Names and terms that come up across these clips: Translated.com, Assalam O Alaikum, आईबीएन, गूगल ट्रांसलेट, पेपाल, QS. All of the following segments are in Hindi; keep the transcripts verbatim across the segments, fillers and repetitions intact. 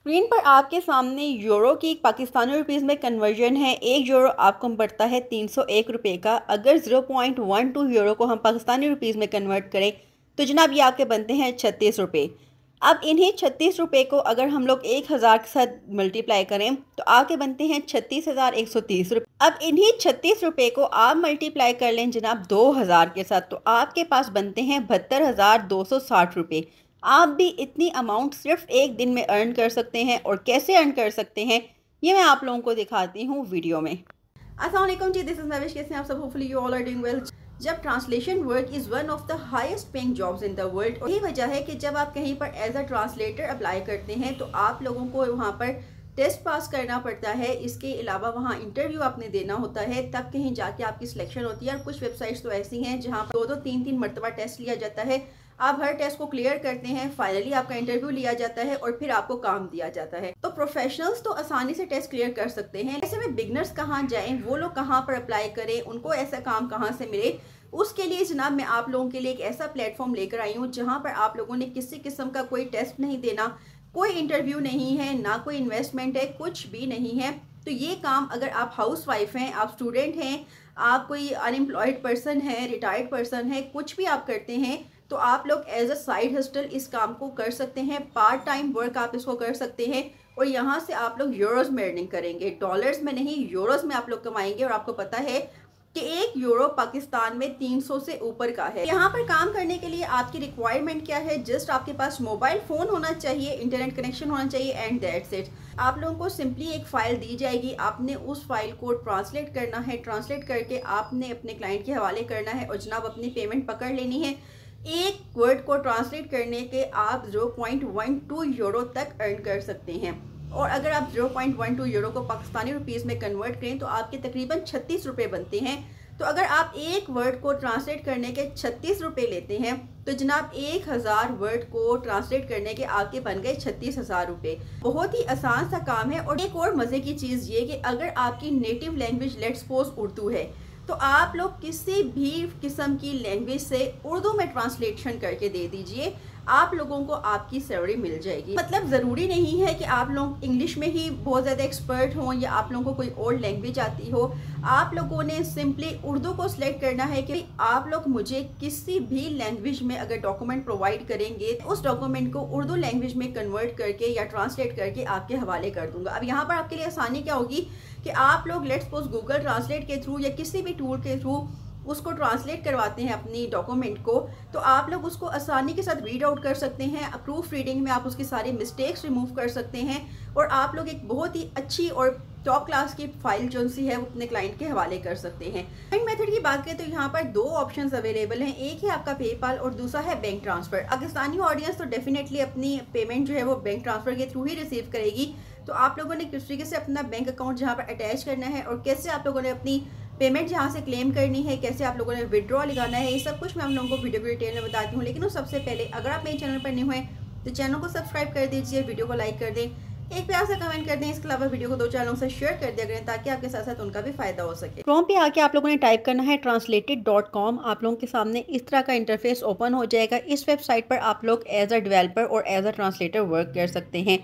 स्क्रीन पर आपके सामने यूरो की पाकिस्तानी रुपीज़ में कन्वर्जन है। एक यूरो आपको पड़ता है तीन सौ एक रुपये का। अगर zero point one two euro को हम पाकिस्तानी रुपीज़ में कन्वर्ट करें तो जनाब ये आपके बनते हैं छत्तीस रुपये। अब इन्हीं छत्तीस रुपये को अगर हम लोग एक हज़ार के साथ मल्टीप्लाई करें तो आपके बनते हैं छत्तीस हज़ार एक सौ तीस रुपये। अब इन्हीं छत्तीस रुपये को आप मल्टीप्लाई कर लें जनाब दो हज़ार के साथ तो आपके पास बनते हैं बहत्तर हज़ार दो सौ साठ रुपये। आप भी इतनी अमाउंट सिर्फ एक दिन में अर्न कर सकते हैं और कैसे अर्न कर सकते हैं ये मैं आप लोगों को दिखाती हूँ वीडियो में। अस्सलाम वालेकुम जी, दिस इज अविश, कैसे हैं आप सब? Hopefully you all are doing well. जब translation work is one of the highest paying jobs in the world, यही वजह है कि जब आप कहीं पर एज अ ट्रांसलेटर अप्लाई करते हैं तो आप लोगों को वहाँ पर टेस्ट पास करना पड़ता है। इसके अलावा वहाँ इंटरव्यू आपने देना होता है, तब कहीं जाके आपकी सिलेक्शन होती है। और कुछ वेबसाइट्स तो ऐसी हैं जहाँ पर दो दो तीन तीन मरतबा टेस्ट लिया जाता है। आप हर टेस्ट को क्लियर करते हैं, फाइनली आपका इंटरव्यू लिया जाता है और फिर आपको काम दिया जाता है। तो प्रोफेशनल्स तो आसानी से टेस्ट क्लियर कर सकते हैं, ऐसे में बिगनर्स कहाँ जाएं, वो लोग कहाँ पर अप्लाई करें, उनको ऐसा काम कहाँ से मिले। उसके लिए जनाब मैं आप लोगों के लिए एक ऐसा प्लेटफॉर्म लेकर आई हूँ जहाँ पर आप लोगों ने किसी किस्म का कोई टेस्ट नहीं देना, कोई इंटरव्यू नहीं है, ना कोई इन्वेस्टमेंट है, कुछ भी नहीं है। तो ये काम अगर आप हाउस वाइफ हैं, आप स्टूडेंट हैं, आप कोई अनएम्प्लॉयड पर्सन है, रिटायर्ड पर्सन है, कुछ भी आप करते हैं तो आप लोग एज अ साइड हस्टल इस काम को कर सकते हैं। पार्ट टाइम वर्क आप इसको कर सकते हैं और यहाँ से आप लोग यूरोज़ में अर्निंग करेंगे, डॉलर्स में नहीं, यूरोज़ में आप लोग कमाएंगे। और आपको पता है कि एक यूरो पाकिस्तान में तीन सौ से ऊपर का है। यहाँ पर काम करने के लिए आपकी रिक्वायरमेंट क्या है? जस्ट आपके पास मोबाइल फ़ोन होना चाहिए, इंटरनेट कनेक्शन होना चाहिए एंड दैट्स इट। आप लोगों को सिंपली एक फ़ाइल दी जाएगी, आपने उस फाइल को ट्रांसलेट करना है, ट्रांसलेट करके आपने अपने क्लाइंट के हवाले करना है और जनाब अपनी पेमेंट पकड़ लेनी है। एक वर्ड को ट्रांसलेट करने के आप zero point one two euro तक अर्न कर सकते हैं। और अगर आप zero point one two euro को पाकिस्तानी रुपीस में कन्वर्ट करें तो आपके तकरीबन छत्तीस रुपये बनते हैं। तो अगर आप एक वर्ड को ट्रांसलेट करने के छत्तीस रुपये लेते हैं तो जनाब एक हज़ार वर्ड को ट्रांसलेट करने के आपके बन गए छत्तीस हज़ार रुपये। बहुत ही आसान सा काम है। और एक और मज़े की चीज़ ये कि अगर आपकी native language let's suppose Urdu है तो आप लोग किसी भी किस्म की लैंग्वेज से उर्दू में ट्रांसलेशन करके दे दीजिए, आप लोगों को आपकी सैलरी मिल जाएगी। मतलब ज़रूरी नहीं है कि आप लोग इंग्लिश में ही बहुत ज़्यादा एक्सपर्ट हों या आप लोगों को कोई और लैंग्वेज आती हो। आप लोगों ने सिंपली उर्दू को सिलेक्ट करना है कि आप लोग मुझे किसी भी लैंग्वेज में अगर डॉक्यूमेंट प्रोवाइड करेंगे तो उस डॉक्यूमेंट को उर्दू लैंग्वेज में कन्वर्ट करके या ट्रांसलेट करके आपके हवाले कर दूँगा। अब यहाँ पर आपके लिए आसानी क्या होगी कि आप लोग लेट्स सपोज गूगल ट्रांसलेट के थ्रू या किसी भी टूल के थ्रू उसको ट्रांसलेट करवाते हैं अपनी डॉक्यूमेंट को, तो आप लोग उसको आसानी के साथ रीड आउट कर सकते हैं। प्रूफ रीडिंग में आप उसकी सारी मिस्टेक्स रिमूव कर सकते हैं और आप लोग एक बहुत ही अच्छी और टॉप क्लास की फाइल जो सी है वो अपने क्लाइंट के हवाले कर सकते हैं। पेमेंट मेथड की बात करें तो यहाँ पर दो ऑप्शंस अवेलेबल हैं, एक है आपका पेपाल और दूसरा है बैंक ट्रांसफ़र। पाकिस्तानी ऑडियंस तो डेफिनेटली अपनी पेमेंट जो है वो बैंक ट्रांसफ़र के थ्रू ही रिसीव करेगी। तो आप लोगों ने किस तरीके से अपना बैंक अकाउंट जहाँ पर अटैच करना है और कैसे आप लोगों ने अपनी पेमेंट यहाँ से क्लेम करनी है, कैसे आप लोगों ने विड्रॉ लगाना है, ये सब कुछ मैं आप लोगों को वीडियो की डिटेल में बताती हूँ। लेकिन उस सबसे पहले अगर आप मेरे चैनल पर नहीं हुए तो चैनल को सब्सक्राइब कर दीजिए, वीडियो को लाइक कर दें, एक प्यार से कमेंट कर दें, इसके अलावा वीडियो को दो चैनलों से शेयर कर दिया करें ताकि आपके साथ साथ उनका भी फायदा हो सके। क्रोम पे आके आप लोगों ने टाइप करना है ट्रांसलेटेड डॉट कॉम। आप लोगों के सामने इस तरह का इंटरफेस ओपन हो जाएगा। इस वेबसाइट पर आप लोग एज अ डेवलपर और एज अ ट्रांसलेटर वर्क कर सकते हैं।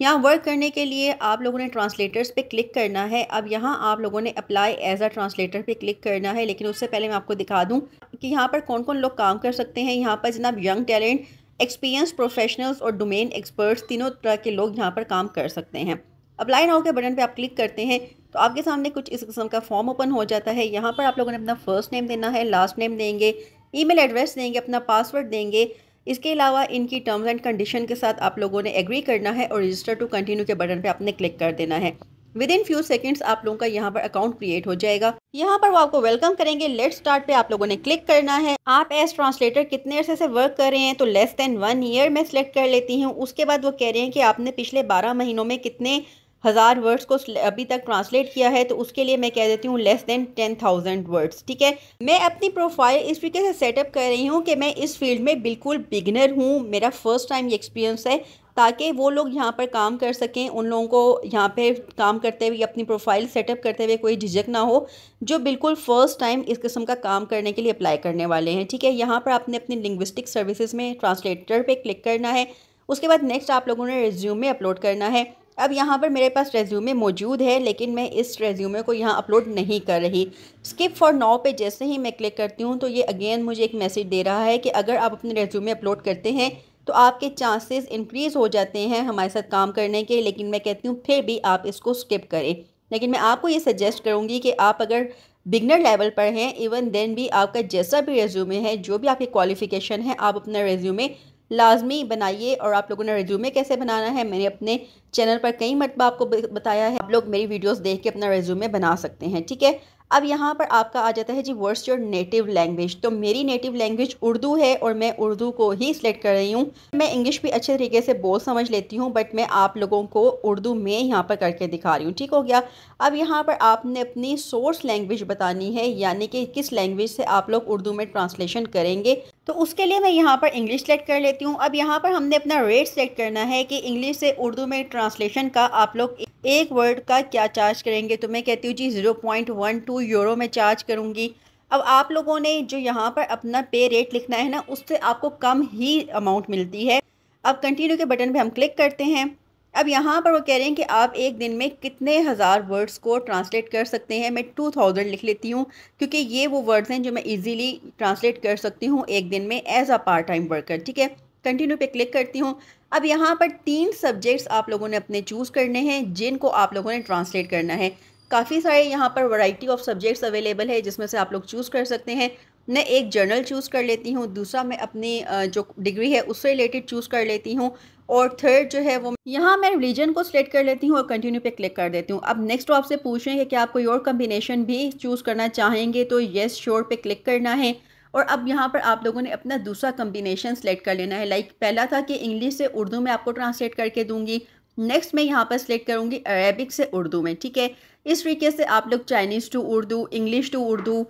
यहाँ वर्क करने के लिए आप लोगों ने ट्रांसलेटर्स पे क्लिक करना है। अब यहाँ आप लोगों ने अप्लाई एज अ ट्रांसलेटर पे क्लिक करना है। लेकिन उससे पहले मैं आपको दिखा दूँ कि यहाँ पर कौन कौन लोग काम कर सकते हैं। यहाँ पर जनाब यंग टैलेंट, एक्सपीरियंस प्रोफेशनल्स और डोमेन एक्सपर्ट्स, तीनों तरह के लोग यहाँ पर काम कर सकते हैं। अप्लाई नाउ के बटन पर आप क्लिक करते हैं तो आपके सामने कुछ इस किस्म का फॉर्म ओपन हो जाता है। यहाँ पर आप लोगों ने अपना फ़र्स्ट नेम देना है, लास्ट नेम देंगे, ईमेल एड्रेस देंगे, अपना पासवर्ड देंगे। इसके अलावा इनकी टर्म्स एंड कंडीशन के साथ आप लोगों ने एग्री करना है और रजिस्टर टू कंटिन्यू के बटन पे आपने क्लिक कर देना है। विद इन फ्यू सेकंड्स आप लोगों का यहाँ पर अकाउंट क्रिएट हो जाएगा। यहाँ पर वो आपको वेलकम करेंगे, लेट्स स्टार्ट पे आप लोगों ने क्लिक करना है। आप एज ट्रांसलेटर कितने अरसे से वर्क कर रहे हैं तो लेस देन वन ईयर में सेलेक्ट कर लेती हूँ। उसके बाद वो कह रहे हैं कि आपने पिछले बारह महीनों में कितने हज़ार वर्ड्स को अभी तक ट्रांसलेट किया है, तो उसके लिए मैं कह देती हूँ less than ten thousand words. ठीक है, मैं अपनी प्रोफाइल इस तरीके से सेटअप कर रही हूँ कि मैं इस फील्ड में बिल्कुल बिगिनर हूँ, मेरा फर्स्ट टाइम ये एक्सपीरियंस है, ताकि वो लोग यहाँ पर काम कर सकें, उन लोगों को यहाँ पे काम करते हुए अपनी प्रोफाइल सेटअप करते हुए कोई झिझक ना हो जो बिल्कुल फ़र्स्ट टाइम इस किस्म का काम करने के लिए अप्लाई करने वाले हैं। ठीक है, यहाँ पर आपने अपनी लिंग्विस्टिक सर्विसेज में ट्रांसलेटर पर क्लिक करना है। उसके बाद नेक्स्ट आप लोगों ने रिज्यूमे अपलोड करना है। अब यहाँ पर मेरे पास रेज्यूमे मौजूद है, लेकिन मैं इस रेज्यूमे को यहाँ अपलोड नहीं कर रही। स्किप फॉर नाउ पे जैसे ही मैं क्लिक करती हूँ तो ये अगेन मुझे एक मैसेज दे रहा है कि अगर आप अपने रेज्यूमे अपलोड करते हैं तो आपके चांसेस इंक्रीज़ हो जाते हैं हमारे साथ काम करने के, लेकिन मैं कहती हूँ फिर भी आप इसको स्किप करें। लेकिन मैं आपको ये सजेस्ट करूँगी कि आप अगर बिगनर लेवल पर हैं, इवन देन भी आपका जैसा भी रेज्यूमे है, जो भी आपकी क्वालिफ़िकेशन है, आप अपना रेज्यूमे लाजमी बनाइए। और आप लोगों ने रेज्यूमे कैसे बनाना है मैंने अपने चैनल पर कई मरतबा आपको बताया है, आप लोग मेरी वीडियोस देख के अपना रेज्यूमे बना सकते हैं। ठीक है, अब यहाँ पर आपका आ जाता है जी व्हाट्स योर नेटिव लैंग्वेज। तो मेरी नेटिव लैंग्वेज उर्दू है और मैं उर्दू को ही सिलेक्ट कर रही हूँ। मैं इंग्लिश भी अच्छे तरीके से बोल समझ लेती हूँ, बट मैं आप लोगों को उर्दू में यहाँ पर करके दिखा रही हूँ। ठीक हो गया। अब यहाँ पर आपने अपनी सोर्स लैंग्वेज बतानी है, यानी कि किस लैंग्वेज से आप लोग उर्दू में ट्रांसलेशन करेंगे। तो उसके लिए मैं यहाँ पर इंग्लिश सेलेक्ट कर लेती हूँ। अब यहाँ पर हमने अपना रेट सेलेक्ट करना है कि इंग्लिश से उर्दू में ट्रांसलेशन का आप लोग एक वर्ड का क्या चार्ज करेंगे। तो मैं कहती हूँ जी zero point one two euro में चार्ज करूँगी। अब आप लोगों ने जो यहाँ पर अपना पे रेट लिखना है ना, उससे आपको कम ही अमाउंट मिलती है। अब कंटिन्यू के बटन पे हम क्लिक करते हैं। अब यहाँ पर वो कह रहे हैं कि आप एक दिन में कितने हज़ार वर्ड्स को ट्रांसलेट कर सकते हैं। मैं टू थाउज़ेंड लिख लेती हूँ, क्योंकि ये वो वर्ड्स हैं जो मैं इजीली ट्रांसलेट कर सकती हूँ एक दिन में as a part time worker. ठीक है, कंटिन्यू पे क्लिक करती हूँ। अब यहाँ पर तीन सब्जेक्ट्स आप लोगों ने अपने चूज़ करने हैं जिनको आप लोगों ने ट्रांसलेट करना है। काफ़ी सारे यहाँ पर वैरायटी ऑफ सब्जेक्ट्स अवेलेबल है जिसमें से आप लोग चूज़ कर सकते हैं। मैं एक जर्नल चूज़ कर लेती हूँ, दूसरा मैं अपनी जो डिग्री है उससे रिलेटेड चूज़ कर लेती हूँ, और थर्ड जो है वो यहाँ मैं रिलीजन को सिलेक्ट कर लेती हूँ और कंटिन्यू पे क्लिक कर देती हूँ। अब नेक्स्ट आपसे पूछ रहे हैं कि क्या आप कोई और कम्बिनेशन भी चूज़ करना चाहेंगे, तो येस श्योर पे क्लिक करना है। और अब यहाँ पर आप लोगों ने अपना दूसरा कम्बिनेशन सेलेक्ट कर लेना है। लाइक पहला था कि इंग्लिश से उर्दू में आपको ट्रांसलेट करके दूँगी, नेक्स्ट मैं यहाँ पर सिलेक्ट करूँगी अरेबिक से उर्दू में। ठीक है, इस तरीके से आप लोग Chinese to Urdu, English to Urdu,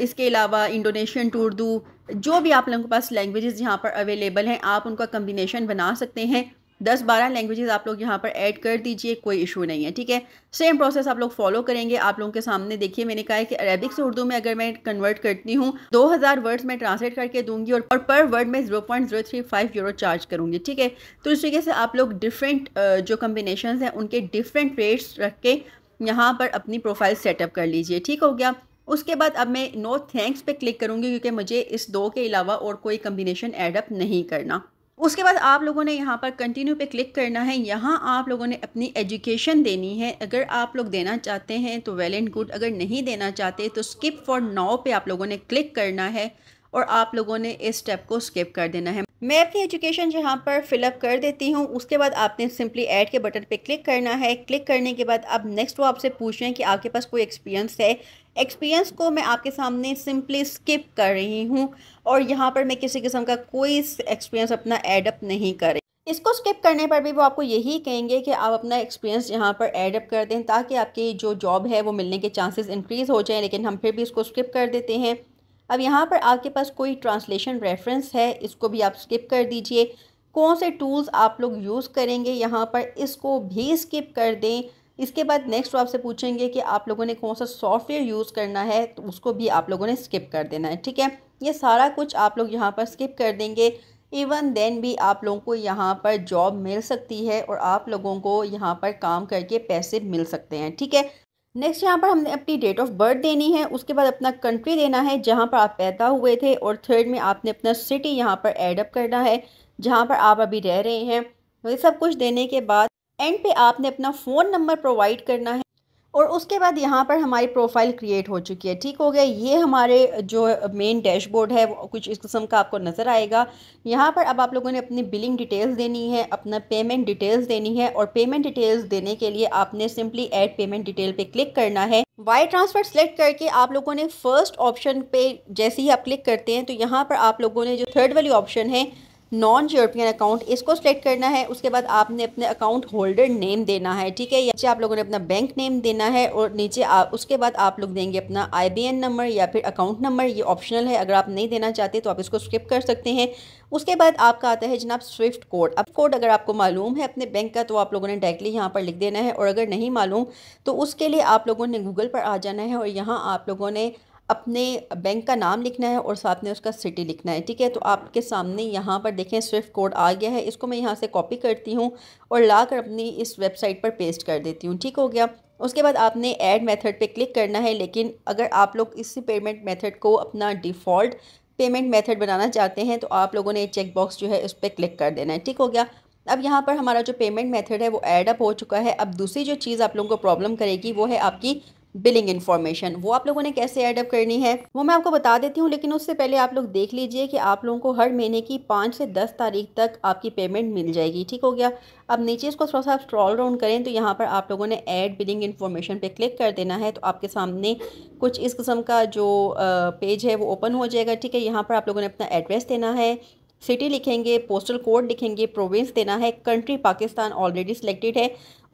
इसके अलावा इंडोनेशियन टू उर्दू, जो भी आप लोगों के पास लैंग्वेजेस यहाँ पर अवेलेबल हैं आप उनका कम्बिनेशन बना सकते हैं। दस बारह लैंग्वेजेस आप लोग यहाँ पर ऐड कर दीजिए, कोई इशू नहीं है। ठीक है, सेम प्रोसेस आप लोग फॉलो करेंगे। आप लोगों के सामने देखिए मैंने कहा है कि अरेबिक से उर्दू में अगर मैं कन्वर्ट करती हूँ दो हज़ार वर्ड्स में ट्रांसलेट करके दूंगी और पर वर्ड में zero point zero three five euro charge करूँगी। ठीक है, तो इस तरीके से आप लोग डिफरेंट जो कम्बिनेशन हैं उनके डिफरेंट रेट्स रख के यहाँ पर अपनी प्रोफाइल सेटअप कर लीजिए। ठीक हो गया। उसके बाद अब मैं नो थैंक्स पे क्लिक करूँगी, क्योंकि मुझे इस दो के अलावा और कोई कम्बिनेशन ऐडअप नहीं करना। उसके बाद आप लोगों ने यहाँ पर कंटिन्यू पे क्लिक करना है। यहाँ आप लोगों ने अपनी एजुकेशन देनी है। अगर आप लोग देना चाहते हैं तो वेल एंड गुड, अगर नहीं देना चाहते तो स्किप फॉर नाउ पे आप लोगों ने क्लिक करना है और आप लोगों ने इस स्टेप को स्किप कर देना है। मैं अपनी एजुकेशन यहाँ पर फिलअप कर देती हूँ। उसके बाद आपने सिंपली ऐड के बटन पे क्लिक करना है। क्लिक करने के बाद अब नेक्स्ट वो आपसे पूछ रहे हैं कि आपके पास कोई एक्सपीरियंस है। एक्सपीरियंस को मैं आपके सामने सिंपली स्किप कर रही हूँ और यहाँ पर मैं किसी किस्म का कोई एक्सपीरियंस अपना एडअप नहीं कर रही। इसको स्किप करने पर भी वो आपको यही कहेंगे कि आप अपना एक्सपीरियंस यहाँ पर एडअप कर दें ताकि आपकी जो जॉब है वो मिलने के चांसेस इंक्रीज़ हो जाएँ, लेकिन हम फिर भी इसको स्किप कर देते हैं। अब यहाँ पर आपके पास कोई ट्रांसलेशन रेफरेंस है, इसको भी आप स्किप कर दीजिए। कौन से टूल्स आप लोग यूज़ करेंगे यहाँ पर, इसको भी स्किप कर दें। इसके बाद नेक्स्ट आपसे पूछेंगे कि आप लोगों ने कौन सा सॉफ्टवेयर यूज़ करना है, तो उसको भी आप लोगों ने स्किप कर देना है। ठीक है, ये सारा कुछ आप लोग यहाँ पर स्किप कर देंगे। इवन देन भी आप लोगों को यहाँ पर जॉब मिल सकती है और आप लोगों को यहाँ पर काम करके पैसे मिल सकते हैं। ठीक है, नेक्स्ट यहाँ पर हमने अपनी डेट ऑफ बर्थ देनी है। उसके बाद अपना कंट्री देना है जहाँ पर आप पैदा हुए थे, और थर्ड में आपने अपना सिटी यहाँ पर ऐडअप करना है जहाँ पर आप अभी रह रहे हैं। ये सब कुछ देने के बाद एंड पे आपने अपना फ़ोन नंबर प्रोवाइड करना है, और उसके बाद यहाँ पर हमारी प्रोफाइल क्रिएट हो चुकी है। ठीक हो गया। ये हमारे जो मेन डैशबोर्ड है वो कुछ इस किस्म का आपको नज़र आएगा। यहाँ पर अब आप लोगों ने अपनी बिलिंग डिटेल्स देनी है, अपना पेमेंट डिटेल्स देनी है, और पेमेंट डिटेल्स देने के लिए आपने सिंपली ऐड पेमेंट डिटेल पे क्लिक करना है। वायर ट्रांसफ़र सेलेक्ट करके आप लोगों ने फ़र्स्ट ऑप्शन पे जैसे ही आप क्लिक करते हैं तो यहाँ पर आप लोगों ने जो थर्ड वाली ऑप्शन है नॉन यूरोपियन अकाउंट, इसको सिलेक्ट करना है। उसके बाद आपने अपने अकाउंट होल्डर नेम देना है। ठीक है, नीचे आप लोगों ने अपना बैंक नेम देना है, और नीचे आप उसके बाद आप लोग देंगे अपना आईबीएन नंबर या फिर अकाउंट नंबर। ये ऑप्शनल है, अगर आप नहीं देना चाहते तो आप इसको स्किप कर सकते हैं। उसके बाद आपका आता है जनाब स्विफ्ट कोड। अब कोड अगर आपको मालूम है अपने बैंक का तो आप लोगों ने डायरेक्टली यहाँ पर लिख देना है, और अगर नहीं मालूम तो उसके लिए आप लोगों ने गूगल पर आ जाना है और यहाँ आप लोगों ने अपने बैंक का नाम लिखना है और साथ में उसका सिटी लिखना है। ठीक है, तो आपके सामने यहाँ पर देखें स्विफ्ट कोड आ गया है। इसको मैं यहाँ से कॉपी करती हूँ और लाकर अपनी इस वेबसाइट पर पेस्ट कर देती हूँ। ठीक हो गया। उसके बाद आपने ऐड मेथड पे क्लिक करना है, लेकिन अगर आप लोग इसी पेमेंट मेथड को अपना डिफ़ॉल्ट पेमेंट मेथड बनाना चाहते हैं तो आप लोगों ने चेक बॉक्स जो है उस पर क्लिक कर देना है। ठीक हो गया। अब यहाँ पर हमारा जो पेमेंट मेथड है वो ऐड अप हो चुका है। अब दूसरी जो चीज़ आप लोगों को प्रॉब्लम करेगी वो है आपकी बिलिंग इन्फॉर्मेशन। वो आप लोगों ने कैसे ऐड अप करनी है वो मैं आपको बता देती हूँ, लेकिन उससे पहले आप लोग देख लीजिए कि आप लोगों को हर महीने की पाँच से दस तारीख तक आपकी पेमेंट मिल जाएगी। ठीक हो गया। अब नीचे इसको थोड़ा सा स्क्रॉल डाउन करें तो यहाँ पर आप लोगों ने ऐड बिलिंग इन्फॉर्मेशन पे क्लिक कर देना है। तो आपके सामने कुछ इस किस्म का जो पेज है वो ओपन हो जाएगा। ठीक है, यहाँ पर आप लोगों ने अपना एड्रेस देना है, सिटी लिखेंगे, पोस्टल कोड लिखेंगे, प्रोविंस देना है, कंट्री पाकिस्तान ऑलरेडी सिलेक्टेड है।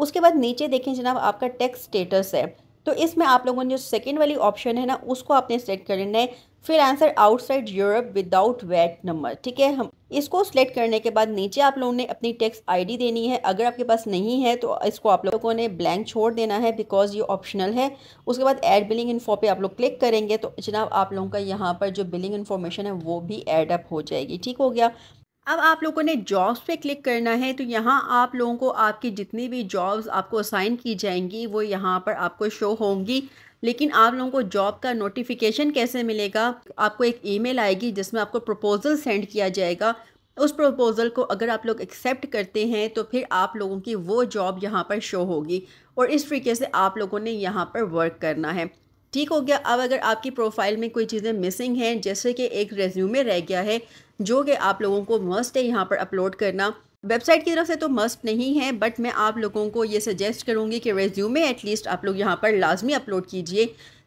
उसके बाद नीचे देखें जनाब आपका टैक्स स्टेटस है, तो इसमें आप लोगों ने जो सेकेंड वाली ऑप्शन है ना उसको आपने सेलेक्ट करना है। फिर answer outside Europe without VAT number. ठीक है, हम इसको सेलेक्ट करने के बाद नीचे आप लोगों ने अपनी टैक्स आईडी देनी है। अगर आपके पास नहीं है तो इसको आप लोगों ने ब्लैंक छोड़ देना है बिकॉज ये ऑप्शनल है। उसके बाद ऐड बिलिंग इन्फो पे आप लोग क्लिक करेंगे तो जनाब आप लोगों का यहाँ पर जो बिलिंग इन्फॉर्मेशन है वो भी ऐड अप हो जाएगी। ठीक हो गया। अब आप लोगों ने जॉब्स पे क्लिक करना है, तो यहाँ आप लोगों को आपकी जितनी भी जॉब्स आपको असाइन की जाएंगी वो यहाँ पर आपको शो होंगी। लेकिन आप लोगों को जॉब का नोटिफिकेशन कैसे मिलेगा, आपको एक ईमेल आएगी जिसमें आपको प्रपोज़ल सेंड किया जाएगा। उस प्रपोज़ल को अगर आप लोग एक्सेप्ट करते हैं तो फिर आप लोगों की वो जॉब यहाँ पर शो होगी और इस तरीके से आप लोगों ने यहाँ पर वर्क करना है। ठीक हो गया। अब अगर आपकी प्रोफाइल में कोई चीज़ें मिसिंग हैं, जैसे कि एक रेज्यूमे रह गया है जो कि आप लोगों को मस्ट है यहाँ पर अपलोड करना, वेबसाइट की तरफ से तो मस्ट नहीं है, बट मैं आप लोगों को ये सजेस्ट करूँगी कि रेज्यूमे एटलीस्ट आप लोग यहाँ पर लाजमी अपलोड कीजिए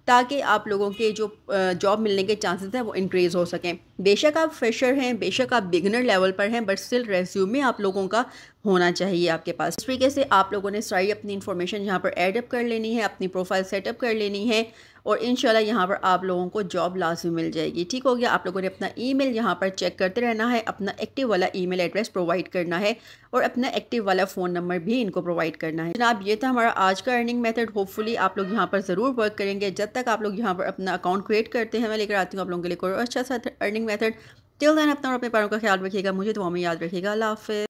ताकि आप लोगों के जो जॉब मिलने के चांसेस हैं वो इंक्रीज़ हो सकें। बेशक आप फ्रेशर हैं, बेशक आप बिगनर लेवल पर हैं, बट स्टिल रेज्यूमे आप लोगों का होना चाहिए आपके पास। इस तरीके से आप लोगों ने सारी अपनी इन्फॉर्मेशन यहाँ पर ऐड अप कर लेनी है, अपनी प्रोफाइल सेटअप कर लेनी है और इंशाल्लाह यहाँ पर आप लोगों को जॉब लाजमी मिल जाएगी। ठीक हो गया। आप लोगों ने अपना ईमेल यहाँ पर चेक करते रहना है, अपना एक्टिव वाला ईमेल एड्रेस प्रोवाइड करना है और अपना एक्टिव वाला फ़ोन नंबर भी इनको प्रोवाइड करना है। जनाब ये था हमारा आज का अर्निंग मेथड। होपफुली आप लोग यहाँ पर ज़रूर वर्क करेंगे। जब तक आप लोग यहाँ पर अपना अकाउंट क्रिएट करते हैं मैं लेकर आती हूँ आप लोगों के लिए कोई अच्छा सा अर्निंग मैथड। टिल देन अपना और अपने पैरों का ख्याल रखिएगा, मुझे दुआ में याद रखिएगा। अल्लाह हाफ़िज़।